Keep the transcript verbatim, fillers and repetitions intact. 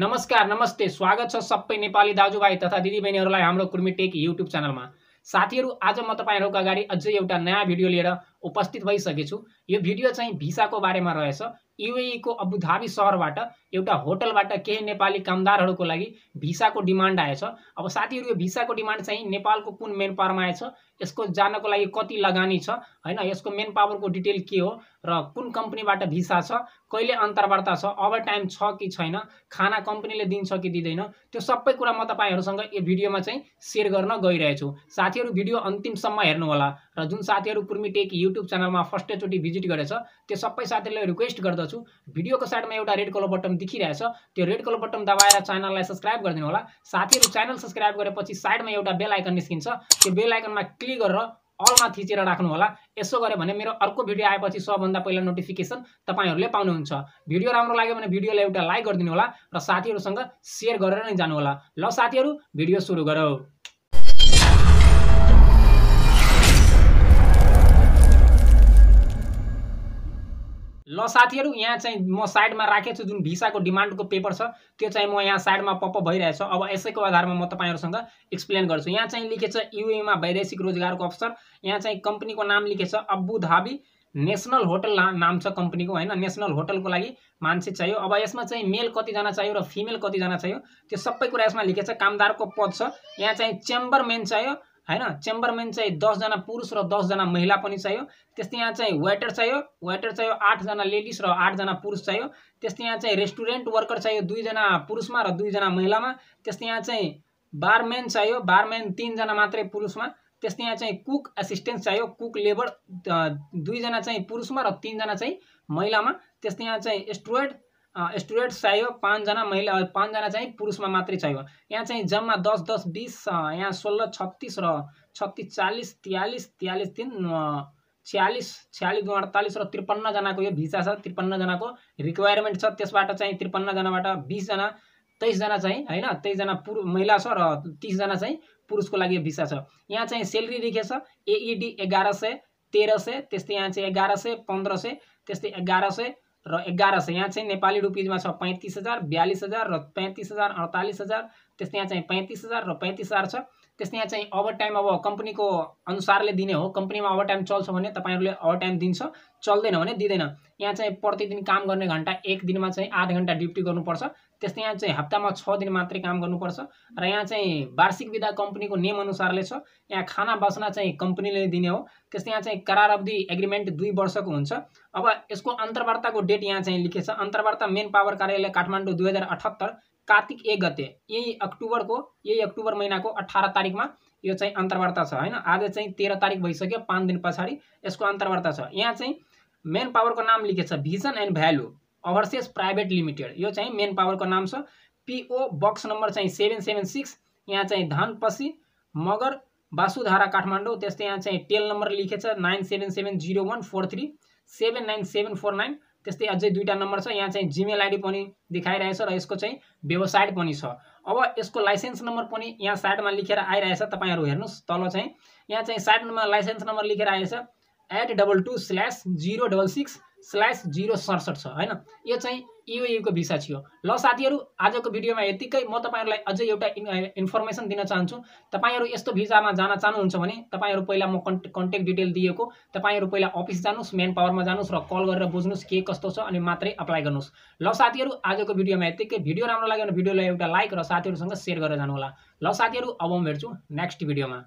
नमस्कार नमस्ते स्वागत छ सबै नेपाली दाजुभाइ तथा दिदीबहिनीहरुलाई हाम्रो कुर्मीटेक युट्युब च्यानलमा। साथीहरु आज म तपाईहरुको अगाडि अझै एउटा नयाँ भिडियो लिएर उपस्थित भइसकेछु। यो भिडियो चाहिँ भिसाको बारेमा रहेछ। युएई को अबुधाबी शहरबाट एउटा होटलबाट केही नेपाली कामदारहरुको लागि भिसाको डिमान्ड आएछ। अब साथीहरु यो भिसाको डिमान्ड चाहिँ नेपालको कुन मेन पावरमा आएछ, यसको जानको लागि कति लगानी छ, हैन यसको मेन पावरको डिटेल के हो र कुन कम्पनीबाट भिसा छ, कहिले अन्तर्वार्ता छ, ओभर टाइम छ कि छैन, खाना कम्पनीले दिन्छ कि दिदैन, त्यो सबै कुरा म तपाईहरुसँग यो भिडियोमा चाहिँ शेयर गर्न गइरहेछु। साथीहरु भिडियो अन्तिमसम्म हेर्नु होला र जुन साथीहरु कुर्मीटेक युट्युब च्यानलमा फर्स्ट चोटी भिजिट गरेछ त्यो सबै साथीहरुलाई रिक्वेस्ट गर्दछु, भिडियोको साइडमा एउटा रेड कलर बटन देखिरहेछ, त्यो रेड कलर बटन दबाएर च्यानललाई सब्स्क्राइब गरिदिनु होला। साथीहरु च्यानल सब्स्क्राइब गरेपछि साइडमा एउटा बेल आइकन निस्किन्छ, त्यो बेल आइकनमा क्लिक गरेर अलमा थिचेर राख्नु होला। यसो गरे भने मेरो अर्को भिडियो आएपछि सबभन्दा पहिला नोटिफिकेसन तपाईहरुले पाउनुहुन्छ। भिडियो राम्रो लाग्यो भने भिडियोलाई एउटा लाइक गरिदिनु होला र साथीहरुसँग शेयर गरेर नै जानु होला। ल साथीहरु भिडियो सुरु गरौ। ल साथीहरु यहाँ चाहिँ म साइडमा राखेको छु जुन भिसाको डिमान्डको पेपर छ त्यो चाहिँ म यहाँ साइडमा पपअप भइरहेछ। अब यसैको आधारमा म तपाईहरुसँग एक्सप्लेन गर्छु। यहाँ चाहिँ लेखेछ युएई मा वैदेशिक रोजगारको अवसर। यहाँ चाहिँ कम्पनीको नाम लेखेछ अबुधाबी नेशनल होटल नाम छ कम्पनीको, हैन नेशनल होटलको लागि मान्छे चाहियो। अब यसमा चाहिँ मेल कति जना चाहियो र फिमेल कति जना चाहियो त्यो सबै कुरा यसमा लेखेछ। कामदारको पद छ, यहाँ चाहिँ चेम्बरमेन चाहियो, हैन चेम्बरमेन चाहिँ दस जना पुरुष र दस जना महिला पनि चाहियो। त्यस्तै यहाँ चाहिँ वेटर चाहियो, वेटर चाहियो आठ जना लेडिज र आठ जना पुरुष चाहियो। त्यस्तै यहाँ चाहिँ रेस्टुरेन्ट वर्कर चाहियो दुई जना पुरुषमा र दुई जना महिलामा। त्यस्तै यहाँ चाहिँ बारमेन चाहियो, बारमेन तीन जना मात्रै पुरुषमा। त्यस्तै यहाँ चाहिँ कुक एसिस्टेन्ट चाहियो, कुक लेबर दुई जना चाहिँ पुरुषमा र तीन जना चाहिँ महिलामा। त्यस्तै यहाँ चाहिँ स्टुअर्ड स्टुडेन्ट चाहियो पाँच जना महिला पाँच जना चाहिँ पुरुषमा मात्रै चाहियो। यहाँ चाहिँ जम्मा दस दस बीस, यहाँ सोलह छत्तीस र छत्तीस चालीस तियालीस तियालीस तीन छियालीस छियालीस दो अड़तालीस र त्रिपन्न जनाको यो भिसा छ। त्रिपन्न जनाको रिक्वायरमेन्ट छ। त्यसबाट चाहिँ त्रिपन्न जनाबाट बीस जना तेईस जना चाहिँ हैन तेईस जना पुरुष महिला छ र तीस जना चाहिँ पुरुषको लागि भिसा छ। यहाँ चाहिँ सेलरी लेखेछ एईडी एगार सौ तेरह सौ, त्यस्तै यहाँ चाहिँ एगार सौ पंद्रह सौ, त्यस्तै एगार सौ र एगार सौ। यहाँ चाहिँ नेपाली रुपिजमा छ पैंतीस हजार बयालीस हजार र पैंतीस हजार अड़तालीस हजार। त्यस्तै यहाँ चाहिँ पैंतीस हजार र पैंतीस हजार छ। त्यस्तै यहाँ चाहिँ ओभर टाइम अब कम्पनीको अनुसारले दिने हो। कम्पनीमा ओभर टाइम चल्छ भने तपाईहरुले ओभर टाइम दिन्छ, चल्दैन भने दिदैन। यहाँ चाहिँ प्रतिदिन काम गर्ने घण्टा एक दिनमा चाहिँ आठ घण्टा ड्युटी गर्नुपर्छ। त्यस्तै यहाँ चाहिँ हप्तामा छ दिन मात्रै काम गर्नुपर्छ र यहाँ चाहिँ वार्षिक बिदा कम्पनीको नियम अनुसारले छ। यहाँ खाना बस्न चाहिँ कम्पनीले दिने हो। त्यस्तै यहाँ चाहिँ करार अवधि एग्रीमेन्ट दुई वर्षको हुन्छ। अब यसको अन्तर्वार्ताको डेट यहाँ चाहिँ लेखेछ अन्तर्वार्ता मेन पावर कार्यालय काठमाडौँ दुई हजार अठहत्तर कार्तिक एक गते, यही अक्टोबर को यही अक्टोबर महीना को अठारह तारीख में यो चाहिँ अन्तर्वार्ता छ, हैन। आज चाहिँ तेरह तारीख भइसक्यो, पांच दिन पछाडी यसको अन्तर्वार्ता छ। यहाँ चाहिँ मेन पावर को नाम लेखेछ vision and value overseas private limited. यो चाहिँ मेन पावर को नाम छ। पीओ बक्स नंबर चाहिँ सेवन सेवन सिक्स, यहाँ चाहिँ धानपसी मगर वासुधारा काठमाडौँ। त्यस्तै यहाँ चाहिँ टेल नंबर लेखेछ nine seven seven zero one four three, seven nine seven four nine. त्यस्तै अझै दुईटा नम्बर छ। यहाँ चाहिँ जीमेल आईडी पनि देखाइरहेछ र यसको चाहिँ वेबसाइट पनि छ। अब यसको लाइसेन्स नम्बर पनि यहाँ साइडमा लेखेर आइरहेछ, तपाईहरु हेर्नुस् तल चाहिँ यहाँ चाहिँ साइडमा लाइसेन्स नम्बर लेखेर आइरहेछ eight two two slash zero double six slash zero सडसठ छ, हैन। यो चाहिँ युएई को भिसा थियो। ल साथीहरु आजको भिडियोमा यतिकै। म तपाईहरुलाई अझै एउटा इन्फर्मेसन दिन चाहन्छु। तपाईहरु यस्तो भिसामा जान चाहनुहुन्छ भने तपाईहरु पहिला म कन्ट्याक्ट डिटेल दिएको, तपाईहरु पहिला अफिस जानुस्, मेन पावरमा जानुस् र कल गरेर बुझ्नुस् के कस्तो छ अनि मात्रै अप्लाई गर्नुस्। ल साथीहरु आजको भिडियोमा यतिकै। भिडियो राम्रो लाग्यो भने भिडियोलाई एउटा लाइक र साथीहरुसँग शेयर गरेर जानु होला। ल साथीहरु अब म भेट्छु नेक्स्ट भिडियोमा।